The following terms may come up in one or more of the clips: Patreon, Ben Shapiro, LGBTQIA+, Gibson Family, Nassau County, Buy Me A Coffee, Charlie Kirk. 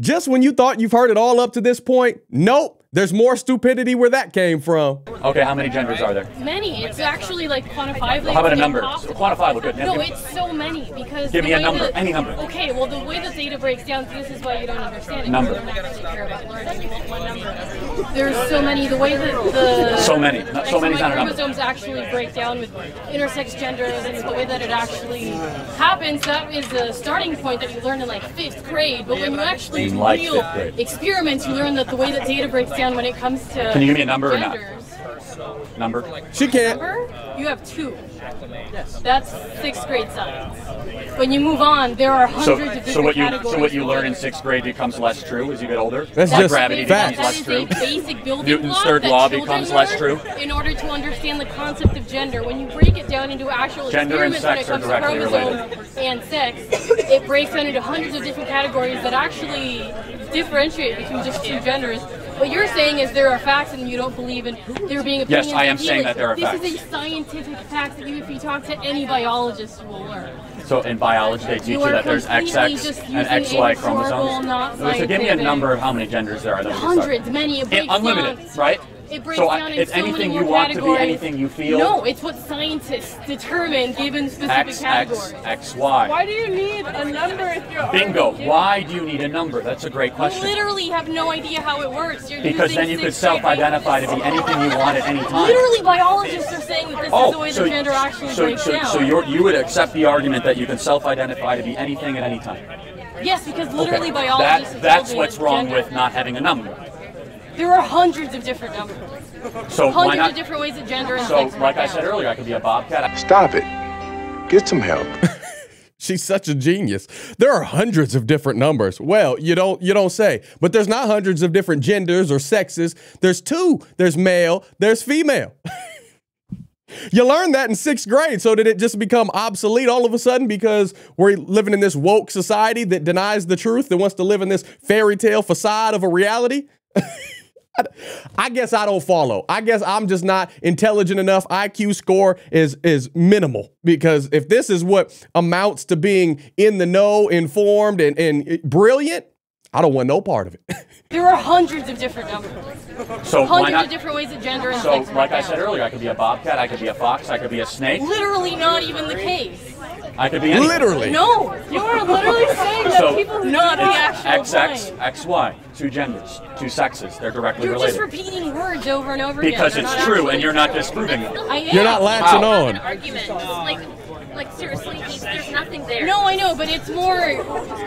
Just when you thought you've heard it all up to this point, nope, there's more stupidity where that came from. Okay, how many genders are there? Many. It's actually like quantifiable. Well, how about a number? So quantifiable, good. No, it's so many because... Give me a number, any number. Okay, well, the way the data breaks down, this is why you don't understand it. Number. You don't actually care about learning. You want one number. There's so many. The way that the... So many. Not so many is not a number. Chromosomes actually break down with intersex genders and the way that it actually happens, that is the starting point that you learn in like 5th grade. But when you actually... Like experiments, you learn that the way that data breaks down when it comes to... Can you give me a number or not? Number? She can't. Number? You have 2. That's 6th grade science. When you move on, there are hundreds of different categories. So what you learn in 6th grade becomes less true as you get older? That's just gravity becomes less true. That is a basic building Newton's third law becomes less true. In order to understand the concept of gender, when you break it down into actual gender experiments when it comes to chromosomes and sex, it breaks down into hundreds of different categories that actually differentiate between just 2 genders. What you're saying is there are facts and you don't believe in there being opinions. Yes, I am saying that there are facts. This is a scientific fact that you, if you talk to any biologist, you will learn. So in biology, they teach you that there's XX and XY chromosomes. So give me a number of how many genders there are. Hundreds, many. Unlimited, right? It breaks down into so many more categories. It's anything you want to be, anything you feel. No, it's what scientists determine given specific categories. X, Y. Why do you need a number if you're bingo. Why do you need a number? That's a great question. You literally have no idea how it works. You're because then you could self-identify to be anything you want at any time. Literally, biologists are saying that this is the way the gender actually breaks down. So you would accept the argument that you can self-identify to be anything at any time? Yes, because literally biologists are that's what's wrong with not having a number. There are hundreds of different numbers. So hundreds of different ways of gender and sex. So, like I said earlier, I could be a bobcat. Stop it. Get some help. She's such a genius. There are hundreds of different numbers. Well, you don't say. But there's not hundreds of different genders or sexes. There's 2. There's male. There's female. You learned that in 6th grade, so did it just become obsolete all of a sudden because we're living in this woke society that denies the truth, that wants to live in this fairy tale facade of a reality? I guess I don't follow. I guess I'm just not intelligent enough. IQ score is minimal, because if this is what amounts to being in the know, informed, and brilliant, I don't want no part of it. There are hundreds of different numbers. So hundreds of different ways of gender and sex. So like I said earlier, I could be a bobcat, I could be a fox, I could be a snake. Literally not even the case. I could be anything. Literally. No, you are literally saying that people not the actual XX, XY, 2 genders, 2 sexes. They're directly related. You're just repeating words over and over again. Because it's true and you're not disproving it. I am. You're not latching on. An argument. Like seriously, there's nothing there. No, I know, but it's more...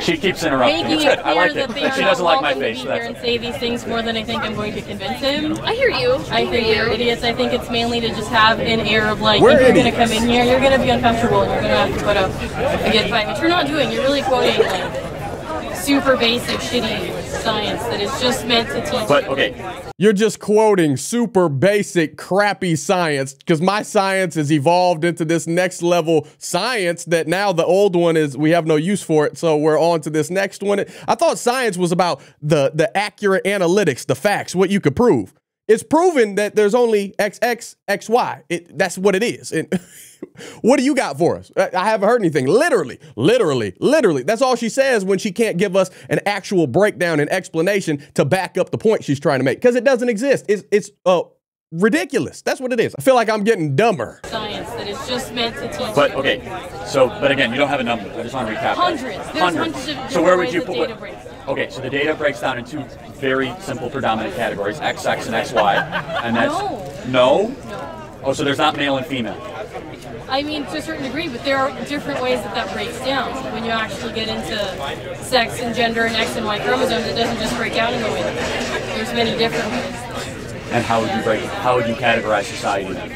She keeps interrupting. It's good. I like it. She doesn't like my face. That's and say these things more than I think I'm going to convince him. I hear you. I hear you. You're idiots. I think it's mainly to just have an air of like, if you're going to come in here, you're going to be uncomfortable and you're going to have to put up a good fight, which you're not doing. You're really quoting like super basic, shitty science that is just meant to teach. But, okay. You're just quoting super basic, crappy science, because my science has evolved into this next level science that now the old one is, we have no use for it, so we're on to this next one. I thought science was about the accurate analytics, the facts, what you could prove. It's proven that there's only XX, XY. That's what it is. And what do you got for us? I haven't heard anything. Literally, literally, literally. That's all she says when she can't give us an actual breakdown and explanation to back up the point she's trying to make, because it doesn't exist. It's ridiculous. That's what it is. I feel like I'm getting dumber. Science that is just meant to teach. But okay, so but again, you don't have a number. I just want to recap. Hundreds. So where would you put it? Okay, so the data breaks down in 2 very simple predominant categories, XX and XY, and that's... No? Oh, so there's not male and female. I mean, to a certain degree, but there are different ways that breaks down. When you actually get into sex and gender and X and Y chromosomes, it doesn't just break down in a way. There's many different ways. And how would you how would you categorize society then?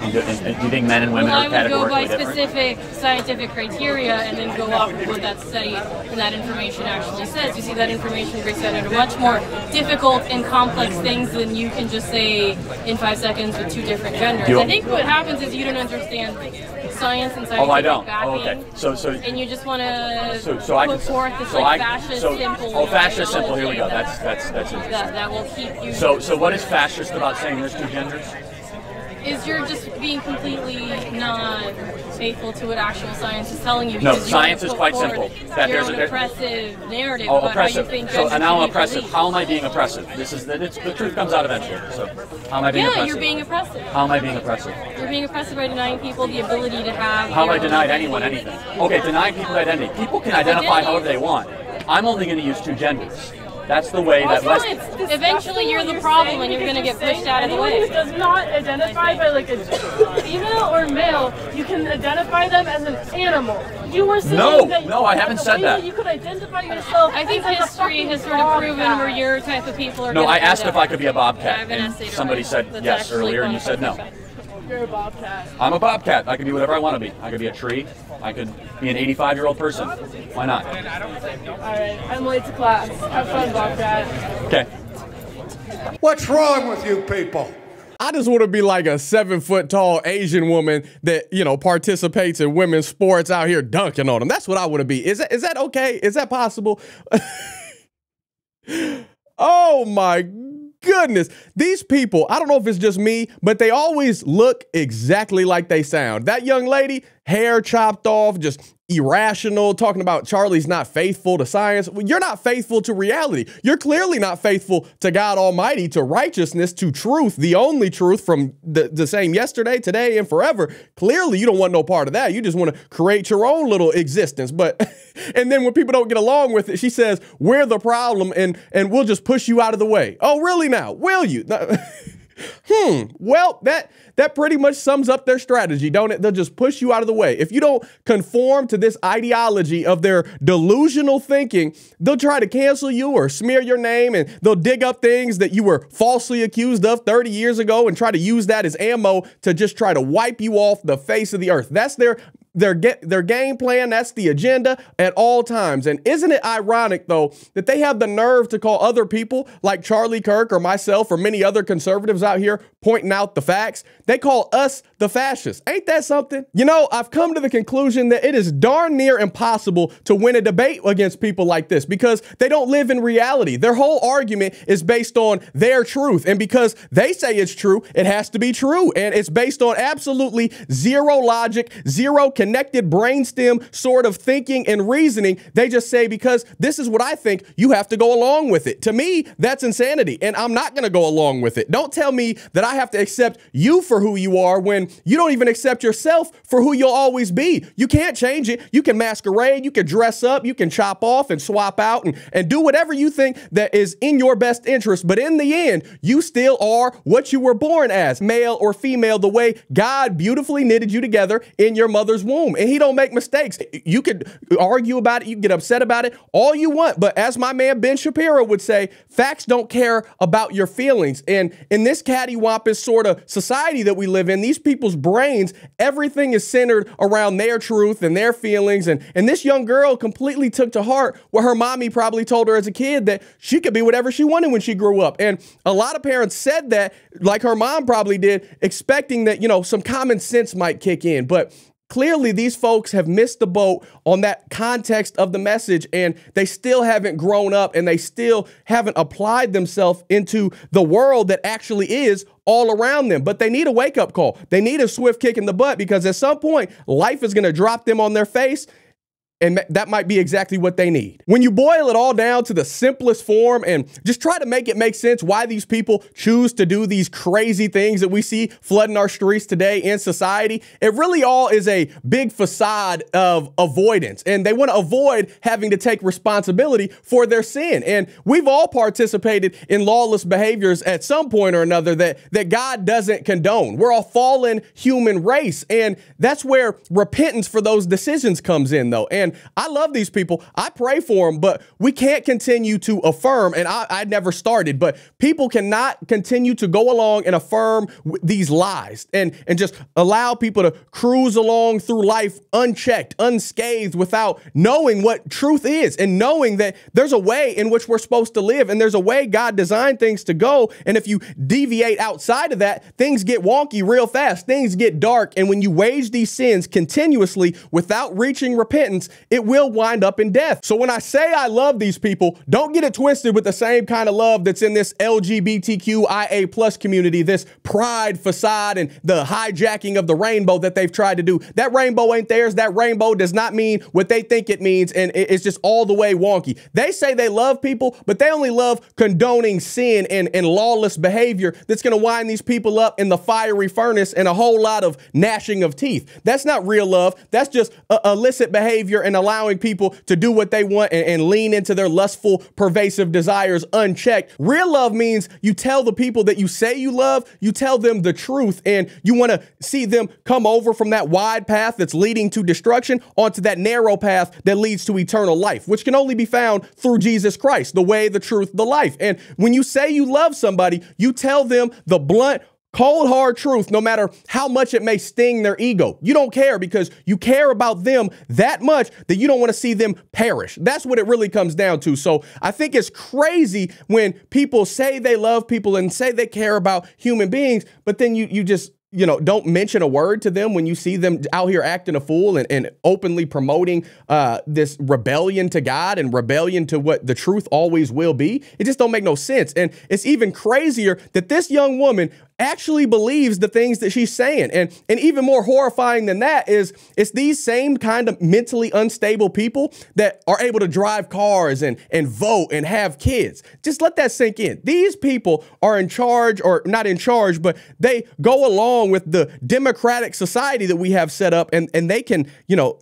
And do you think men and women are categorically different? I would go by specific scientific criteria and then go off of what that study and that information actually says. You see, that information breaks down into much more difficult and complex things than you can just say in 5 seconds with 2 different genders. I think what happens is you don't understand science and scientific backing. Okay. So and you just want to put forth this fascist simple. Oh, fascist simple. Here we go. That's interesting. That will keep you. So what is fascist about saying there's 2 genders? is you're just being completely not faithful to what actual science is telling you. No, science is quite simple. That there's an oppressive narrative about oppressive. How you think. So now I'm oppressive. Believe. How am I being oppressive? This is the truth comes out eventually. So how am I being oppressive? Yeah, you're being oppressive. How am I being oppressive? You're being oppressive by denying people the ability to have. How have I denied anyone anything? Okay, denying people identity. People can identify however they want. I'm only going to use two genders. That's the way also, that it's eventually you're the problem and you're going to get pushed out of the way. Who does not identify by like a female or male, you can identify them as an animal. You were saying No, I haven't said that. You could identify yourself. I think history has sort of proven where your type of people are going to I asked if I could be a bobcat and somebody said yes earlier and you said no. You're a bobcat. I'm a bobcat. I can be whatever I want to be. I could be a tree. I could be an 85-year-old person. Why not? All right. I'm late to class. Have fun, bobcat. Okay. What's wrong with you people? I just want to be like a 7-foot-tall Asian woman that, you know, participates in women's sports out here dunking on them. That's what I want to be. Is that okay? Is that possible? Oh, my God. Goodness, these people, I don't know if it's just me, but they always look exactly like they sound. That young lady, hair chopped off, just irrational, talking about Charlie's not faithful to science. Well, you're not faithful to reality. You're clearly not faithful to God Almighty, to righteousness, to truth, the only truth from the same yesterday, today, and forever. Clearly, you don't want no part of that. You just want to create your own little existence. But, and then when people don't get along with it, she says, we're the problem and we'll just push you out of the way. Oh, really now? Will you? Well, that pretty much sums up their strategy, don't it? They'll just push you out of the way. If you don't conform to this ideology of their delusional thinking, they'll try to cancel you or smear your name, and they'll dig up things that you were falsely accused of 30 years ago and try to use that as ammo to just try to wipe you off the face of the earth. That's their game plan. That's the agenda at all times. And isn't it ironic, though, that they have the nerve to call other people like Charlie Kirk or myself or many other conservatives out here pointing out the facts? They call us the fascists. Ain't that something? You know, I've come to the conclusion that it is darn near impossible to win a debate against people like this because they don't live in reality. Their whole argument is based on their truth. And because they say it's true, it has to be true. And it's based on absolutely zero logic, zero connected brainstem sort of thinking and reasoning. They just say, because this is what I think, you have to go along with it. To me, that's insanity, and I'm not going to go along with it. Don't tell me that I have to accept you for who you are when you don't even accept yourself for who you'll always be. You can't change it. You can masquerade, you can dress up, you can chop off and swap out and do whatever you think that is in your best interest. But in the end, you still are what you were born as, male or female, the way God beautifully knitted you together in your mother's womb. And he don't make mistakes. You could argue about it. You can get upset about it all you want. But as my man Ben Shapiro would say, facts don't care about your feelings. And in this cattywampus sort of society that we live in, these people's brains, everything is centered around their truth and their feelings. And this young girl completely took to heart what her mommy probably told her as a kid, that she could be whatever she wanted when she grew up. And a lot of parents said that, like her mom probably did, expecting that, you know, some common sense might kick in. But clearly, these folks have missed the boat on that context of the message, and they still haven't grown up, and they still haven't applied themselves into the world that actually is all around them. But they need a wake-up call. They need a swift kick in the butt, because at some point, life is going to drop them on their face. And that might be exactly what they need. When you boil it all down to the simplest form and just try to make it make sense why these people choose to do these crazy things that we see flooding our streets today in society, it really all is a big facade of avoidance. And they want to avoid having to take responsibility for their sin. And we've all participated in lawless behaviors at some point or another that God doesn't condone. We're a fallen human race. And that's where repentance for those decisions comes in, though. And I love these people. I pray for them, but we can't continue to affirm, and I never started, but people cannot continue to go along and affirm these lies and just allow people to cruise along through life unchecked, unscathed, without knowing what truth is and knowing that there's a way in which we're supposed to live, and there's a way God designed things to go, and if you deviate outside of that, things get wonky real fast, things get dark, and when you wage these sins continuously without reaching repentance, it will wind up in death. So when I say I love these people, don't get it twisted with the same kind of love that's in this LGBTQIA+ community, this pride facade and the hijacking of the rainbow that they've tried to do. That rainbow ain't theirs. That rainbow does not mean what they think it means, and it's just all the way wonky. They say they love people, but they only love condoning sin and lawless behavior that's gonna wind these people up in the fiery furnace and a whole lot of gnashing of teeth. That's not real love. That's just illicit behavior and allowing people to do what they want and lean into their lustful, pervasive desires unchecked. Real love means you tell the people that you say you love, you tell them the truth, and you wanna see them come over from that wide path that's leading to destruction onto that narrow path that leads to eternal life, which can only be found through Jesus Christ, the way, the truth, the life. And when you say you love somebody, you tell them the blunt, cold, hard truth, no matter how much it may sting their ego. You don't care because you care about them that much that you don't want to see them perish. That's what it really comes down to. So I think it's crazy when people say they love people and say they care about human beings, but then you just, you know, don't mention a word to them when you see them out here acting a fool and openly promoting this rebellion to God and rebellion to what the truth always will be. It just don't make no sense. And it's even crazier that this young woman actually believes the things that she's saying. And even more horrifying than that is it's these same kind of mentally unstable people that are able to drive cars and vote and have kids. Just let that sink in. These people are in charge, or not in charge, but they go along with the democratic society that we have set up, and they can, you know,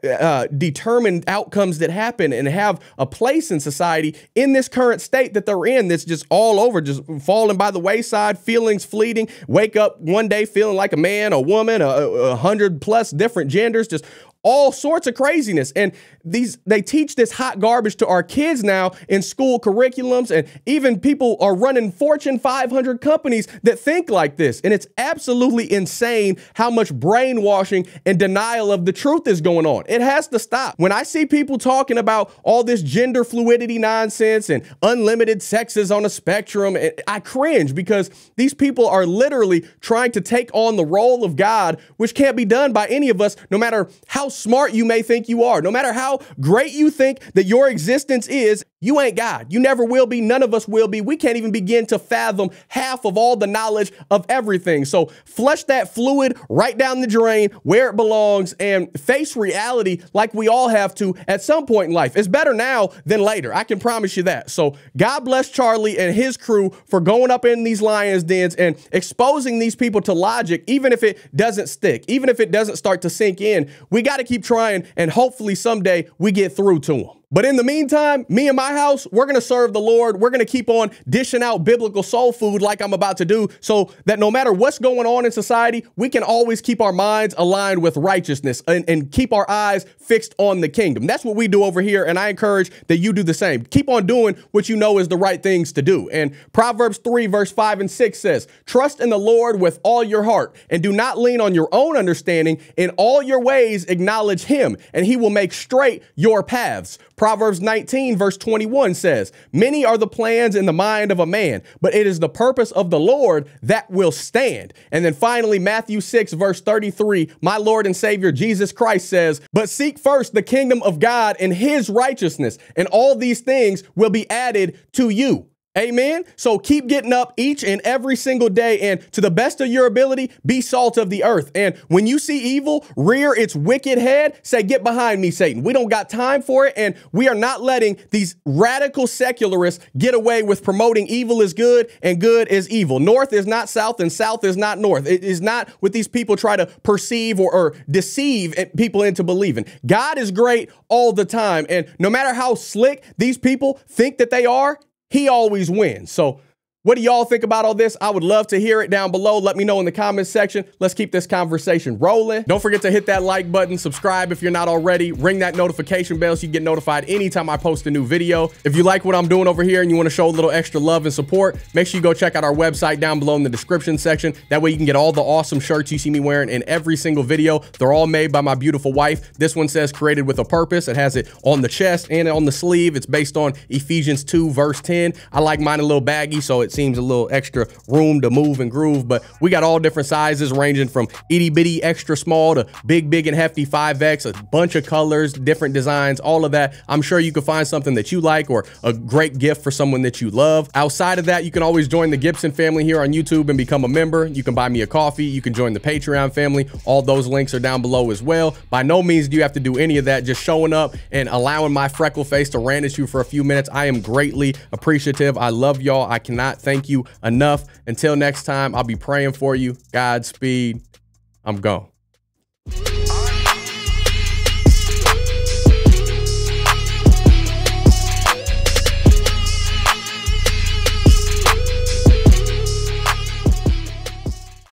determine outcomes that happen and have a place in society in this current state that they're in that's just all over, just falling by the wayside, feelings fleeting. Wake up one day feeling like a man, a woman, 100+ different genders, just all sorts of craziness. And they teach this hot garbage to our kids now in school curriculums, and even people are running Fortune 500 companies that think like this. And it's absolutely insane how much brainwashing and denial of the truth is going on. It has to stop. When I see people talking about all this gender fluidity nonsense and unlimited sexes on a spectrum, I cringe, because these people are literally trying to take on the role of God, which can't be done by any of us, no matter how smart you may think you are, no matter how great you think that your existence is. You ain't God. You never will be. None of us will be. We can't even begin to fathom half of all the knowledge of everything. So flush that fluid right down the drain where it belongs and face reality like we all have to at some point in life. It's better now than later. I can promise you that. So God bless Charlie and his crew for going up in these lions' dens and exposing these people to logic, even if it doesn't stick, even if it doesn't start to sink in. We got to keep trying, and hopefully someday we get through to them. But in the meantime, me and my house, we're going to serve the Lord. We're going to keep on dishing out biblical soul food like I'm about to do, so that no matter what's going on in society, we can always keep our minds aligned with righteousness and keep our eyes fixed on the kingdom. That's what we do over here, and I encourage that you do the same. Keep on doing what you know is the right things to do. And Proverbs 3:5-6 says, "Trust in the Lord with all your heart, and do not lean on your own understanding. In all your ways acknowledge him, and he will make straight your paths." Proverbs 19:21 says, "Many are the plans in the mind of a man, but it is the purpose of the Lord that will stand." And then finally, Matthew 6:33, my Lord and Savior Jesus Christ says, "But seek first the kingdom of God and his righteousness, and all these things will be added to you." Amen. So keep getting up each and every single day, and to the best of your ability, be salt of the earth. And when you see evil rear its wicked head, say, "Get behind me, Satan. We don't got time for it." And we are not letting these radical secularists get away with promoting evil is good and good is evil. North is not south and south is not north. It is not what these people try to perceive or deceive people into believing. God is great all the time. And no matter how slick these people think that they are, he always wins. So what do y'all think about all this? I would love to hear it down below. Let me know in the comments section. Let's keep this conversation rolling. Don't forget to hit that like button, subscribe if you're not already, ring that notification bell so you get notified anytime I post a new video. If you like what I'm doing over here and you want to show a little extra love and support, make sure you go check out our website down below in the description section. That way you can get all the awesome shirts you see me wearing in every single video. They're all made by my beautiful wife. This one says "Created with a Purpose." It has it on the chest and on the sleeve. It's based on Ephesians 2:10. I like mine a little baggy, so it's it seems a little extra room to move and groove. But we got all different sizes ranging from itty bitty extra small to big and hefty 5X, a bunch of colors, different designs, all of that. I'm sure you can find something that you like or a great gift for someone that you love. Outside of that, you can always join the Gibson family here on YouTube and become a member. You can buy me a coffee. You can join the Patreon family. All those links are down below as well. By no means do you have to do any of that. Just showing up and allowing my freckle face to rant at you for a few minutes, I am greatly appreciative. I love y'all. I cannot thank you enough. Until next time, I'll be praying for you. Godspeed. I'm gone.